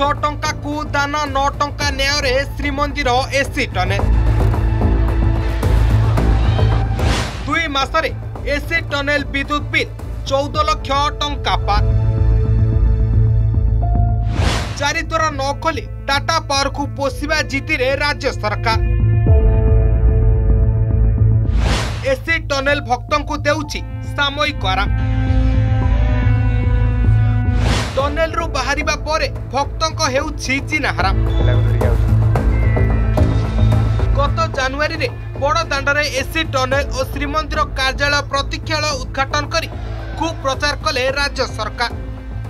छः टंका को दान नौ टंका न्याय श्रीमंदिर एसी टने दुई मासरे एसी टनेल विद्युत बिल 14 लाख टंका पार चारिद्वार न खोली टाटा पावर को पोषा जीति राज्य सरकार एसी टनेल भक्तों को देउची सामयिक आराम टनेल रु बाहर भक्तों को चिनाहारा गत जनवरी रे बड़ दांडरे एसी टनेल और श्रीमंदिर कार्यालय प्रतीक्षालय उद्घाटन करी खूब प्रचार कले राज्य सरकार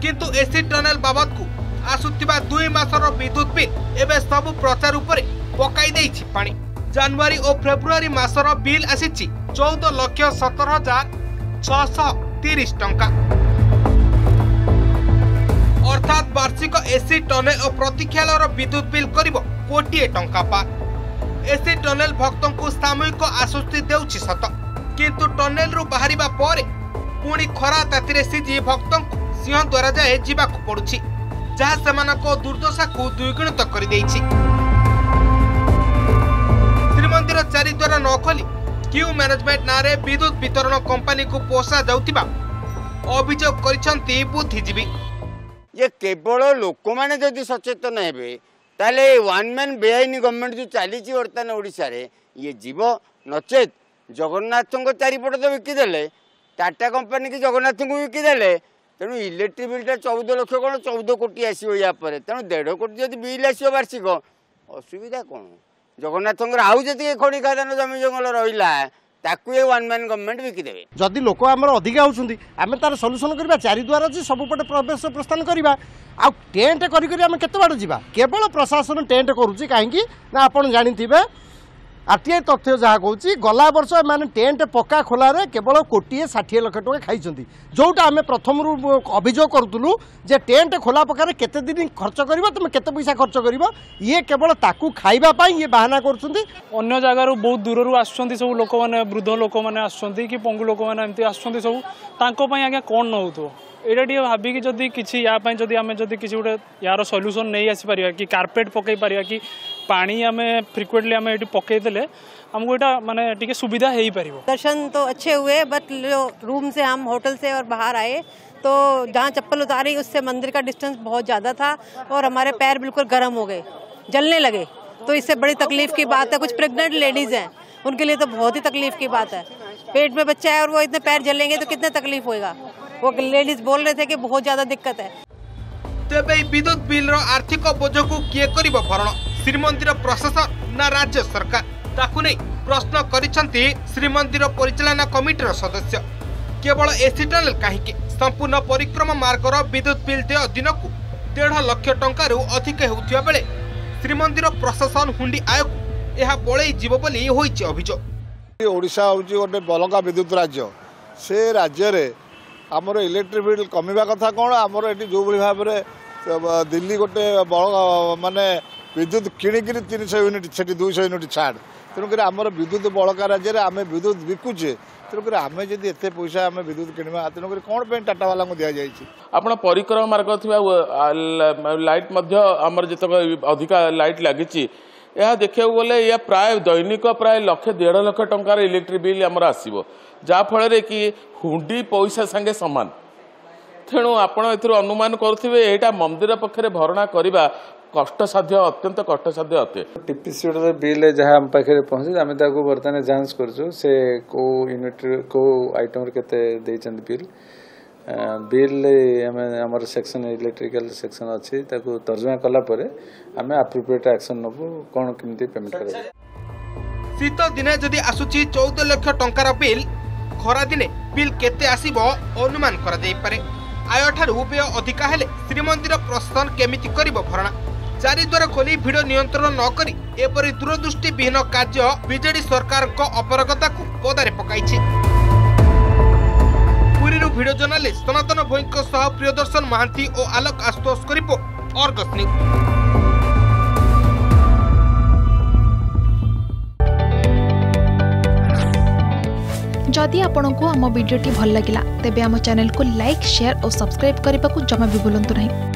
किंतु एसी टनेल बाबद को आसुवा दुई मासर विद्युत बिल एवं सबू प्रचार उपरे पकाई देछि पानी जनवरी और फेब्रुआरी मासर बिल आसी 14,17,630 टंका अर्थात वार्षिक एसी टनेल और प्रतीक्षालय विद्युत बिल करीब 1 कोटी टंका पार एसी टनेल भक्तों को सामूहिक आश्वस्ति देउछि सत किंतु टनेल रु बाहरिबा परे पुणी खरा तातिरे सिजी भक्तों को सिंहद्वार जाए जीवाकु पड़ुछि जहां सेमानको दुर्दशा को द्विगुणित करि दैछि श्रीमंदिर चारिद्वार न खोली क्यू मैनेजमेंट नारे विद्युत वितरण कंपनी को पोषा जाउतिबा अभियोग करिसंती बुद्धिजीवी ये केवल लोक माने जदि सचेतन हेबे ताले वन मैन बेआईन गवर्नमेंट जो चली बर्तमान ओडिशा रे ये जीव नचेत जगन्नाथ को चारिपट तो बिकिदेले टाटा कंपनी की जगन्नाथ को बिकिदेले तेणु इलेक्ट्रिक बिलटा 14 लाख कौन 14 कोटी आसो या तेणु 1.5 कोटी जब बिल आसो वार्षिक असुविधा कौन जगन्नाथ आउ जी खड़ी खादान जमी जंगल रहा वन मैन गवर्नमेंट बिकिदेवे जदि लोक आम अधिका होती आम तार सल्यूसन करवा चारिद्वार अच्छी सबुपटे प्रवेश प्रस्थान करवा आ टेन्ट करवाड़ जावा केवल प्रशासन टेन्ट करुच्ची कहीं आप जानते हैं आरटीआई तथ्य जहाँ कौन गला वर्ष एम टेन्ट पक्का खोल केवल 1,60,00,000 टका खाई जोटा आम प्रथम अभियोग करूँ जे टेन्ट खोला पकार केते दिन खर्च कर तुम केते पैसा खर्च कर ये केवल ताकू खाइबापी ये बाहाना करन्य जगार बहुत दूर रू आस सब लोक मैंने वृद्ध लोक मैंने आसुँच कि पंगु लोक मैंने एमती आसुँच सब आज्ञा कौन न हो एटा टे भाविकी जदि किसी या पाई जदि आमे जदि किसी गोटे यार सल्यूसन नहीं आसी पारिबा कि कारपेट पकई पारिबा कि पानी आमे फ्रिक्वेंटली आमे एटी पकई देले हमको एटा माने टिके सुविधा हेई पारिबो। दर्शन तो अच्छे हुए बट रूम से हम होटल से और बाहर आए तो जहाँ चप्पल उतारी उससे मंदिर का डिस्टेंस बहुत ज़्यादा था और हमारे पैर बिल्कुल गर्म हो गए, जलने लगे। तो इससे बड़ी तकलीफ की बात है, कुछ प्रेग्नेंट लेडीज़ हैं उनके लिए तो बहुत ही तकलीफ की बात है। पेट में बच्चा है और वो इतने पैर जलेंगे तो कितने तकलीफ होएगा। वो लेडीज बोल रहे थे कि बहुत ज्यादा दिक्कत है। तेबे विद्युत बिल रो आर्थिक बोझ को किए करिबो भरण श्रीमंदिर प्रशासन ना राज्य सरकार ताकू नहीं प्रश्न करिसंती श्रीमंदिर परिचालना कमिटीर सदस्य। केवल एसी टनेल काहेकि संपूर्ण परिक्रमा मार्गर विद्युत बिल दे दिन को 1.5 लाख टंकार अधिक होउथिया बेले श्रीमंदिर प्रशासन हुंडी आयोग यह बळई जीव बोली होइछ अभियोग। ओडिशा होउछ गोटे बलंगा विद्युत राज्य, से राज्य रे आमर इलेक्ट्रिक बिल कमिवा कथा कौन आमर ये जो भाव में दिल्ली गोटे माने विद्युत किणिकी 300 यूनिट से 200 यूनिट छाड़ तेणुकर आमर विद्युत बड़का राज्य में आम विद्युत बिकुचे तेणुकर आम जब एत पैसा आम विद्युत किणवा तेणुकर कौन टाटा वाला दि जाए आपड़ परिक्रमा मार्ग थोड़ा लाइट आमर जितक अधिका लाइट लगी यह देखा गले या प्राय दैनिक प्राय 1.5 लाख टंकार इलेक्ट्रिक बिल आमर आसो जहाँफल कि हुंडी पैसा संगे समान तेणु आपण अनुमान करुवे यहाँ मंदिर पक्षे भरणा करवा कष्टसाध्य अत्यंत कष्टसाध्य अटे टीपीसी बिल जहाँ आम पाखे पहुँचे आम बर्तमान जांच करूँ से को यूनिट को आइटम के बिल बिल आम सेक्शन इलेक्ट्रिकल सेक्शन अच्छी तर्जमा कलापर आम आप्रोप्रिएट एक्शन नबू कौन केमती पेमेंट कर शीत दिने जदि आसुची 14 लाख टंकार बिल खरा दिने बिल केते आसीबो अनुमान करा देई पारे। आय ठारू उपय अधिका हेले श्रीमंदिर प्रशासन केमिति करिबो भरणा चारिद्वार खोली भिड़ नियंत्रण न करी एपरि दूरदृष्टि विहीन कार्य बीजेडी सरकार को अपरगता को पदारे पकाइछि। पुरीरु भिड़ जर्नालिस्ट सनातन भोईंको सह प्रियदर्शन महांती और आलोक आशुतोष को रिपोर्ट अर्गस न्यूज। जदि आपंक आम भिडी भल लगा तेब आम चैनल को लाइक, शेयर और सब्सक्राइब करने को जमा भी भूलु नहीं।